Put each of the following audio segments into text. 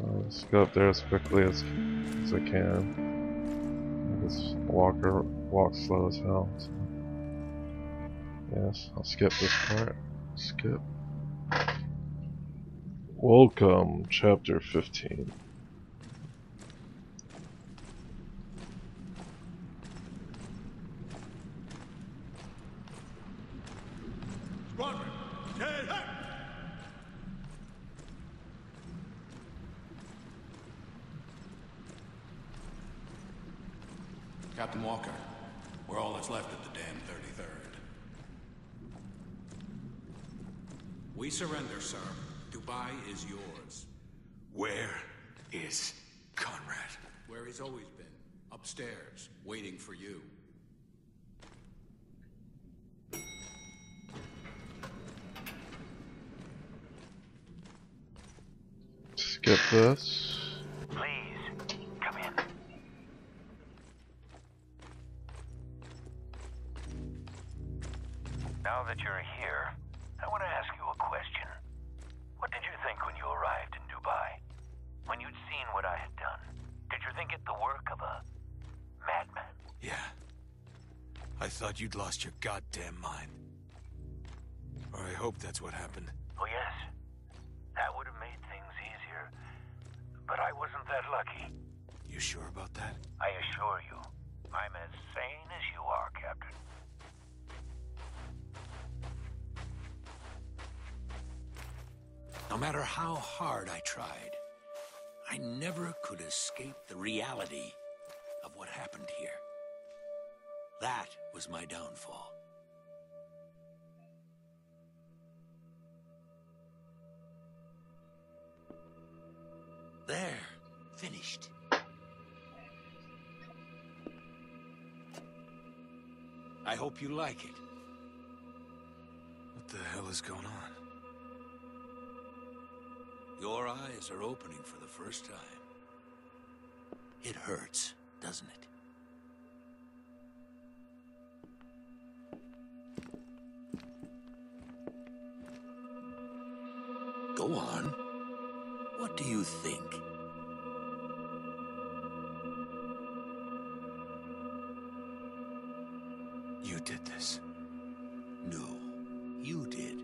So let's go up there as quickly as I can. This walker walks slow as hell. So. Yes, I'll skip this part. Skip. Welcome, Chapter 15. Captain Walker, we're all that's left of the damn 33rd. We surrender, sir. Dubai is yours. Where is Konrad? Where he's always been. Upstairs, waiting for you. Skip this. Now that you're here, I want to ask you a question. What did you think when you arrived in Dubai? When you'd seen what I had done, did you think it the work of a madman? Yeah. I thought you'd lost your goddamn mind. Or I hope that's what happened. Oh yes. That would have made things easier. But I wasn't that lucky. You sure about that? I assure you, I'm as sane as you are, Captain. No matter how hard I tried, I never could escape the reality of what happened here. That was my downfall. There, finished. I hope you like it. What the hell is going on? Your eyes are opening for the first time. It hurts, doesn't it? Go on. What do you think? You did this. No, you did.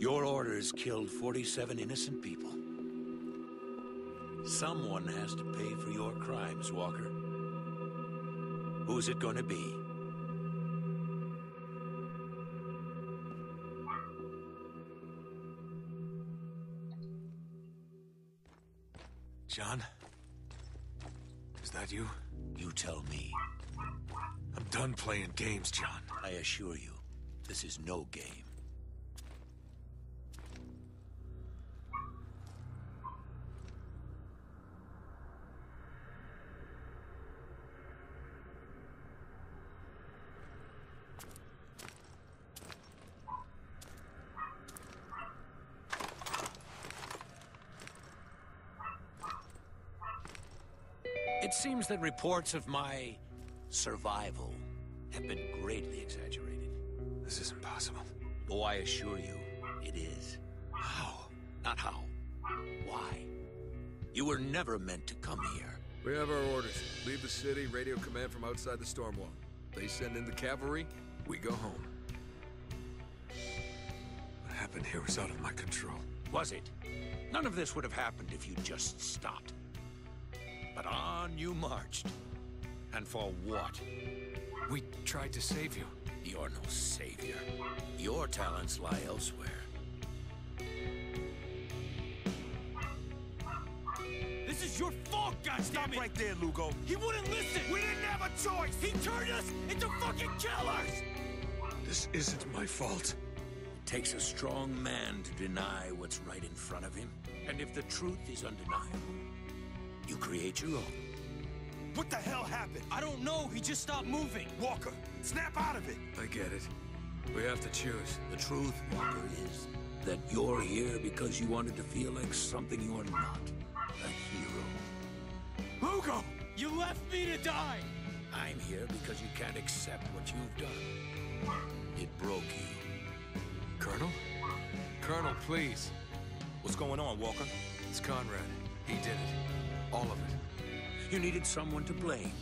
Your orders killed 47 innocent people. Someone has to pay for your crimes, Walker. Who's it going to be? John? Is that you? You tell me. I'm done playing games, John. I assure you, this is no game. It seems that reports of my survival have been greatly exaggerated. This isn't possible. Oh, I assure you, it is. How? Not how. Why? You were never meant to come here. We have our orders. Leave the city, radio command from outside the storm wall. They send in the cavalry, we go home. What happened here was out of my control. Was it? None of this would have happened if you just stopped. But on you marched. And for what? We tried to save you. You're no savior. Your talents lie elsewhere. This is your fault, goddammit! Stop right there, Lugo. He wouldn't listen! We didn't have a choice! He turned us into fucking killers! This isn't my fault. It takes a strong man to deny what's right in front of him. And if the truth is undeniable, you create your own. What the hell happened? I don't know. He just stopped moving. Walker, snap out of it. I get it. We have to choose. The truth, Walker, is that you're here because you wanted to feel like something you are not. A hero. Lugo! You left me to die! I'm here because you can't accept what you've done. It broke you. Colonel? Colonel, please. What's going on, Walker? It's Konrad. He did it. All of it. You needed someone to blame,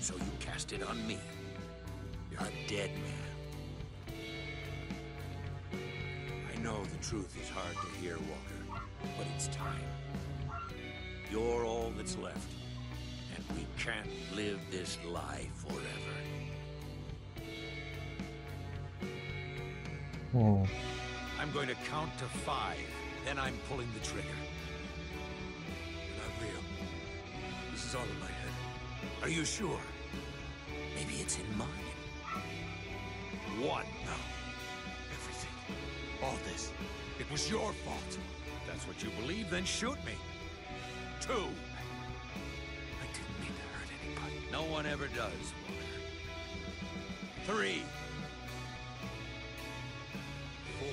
so you cast it on me. You're a dead man. I know the truth is hard to hear, Walker, but it's time. You're all that's left, and we can't live this lie forever. Oh. I'm going to count to 5, then I'm pulling the trigger. You're not real. This is all in my head. Are you sure? Maybe it's in mine. What? No. Everything. All this. It was your fault. If that's what you believe, then shoot me. 2. I didn't mean to hurt anybody. No one ever does, Walker. 3. 4.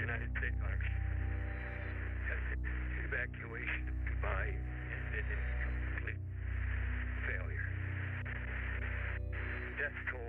United States Army has evacuation of Dubai has been a complete failure. Death toll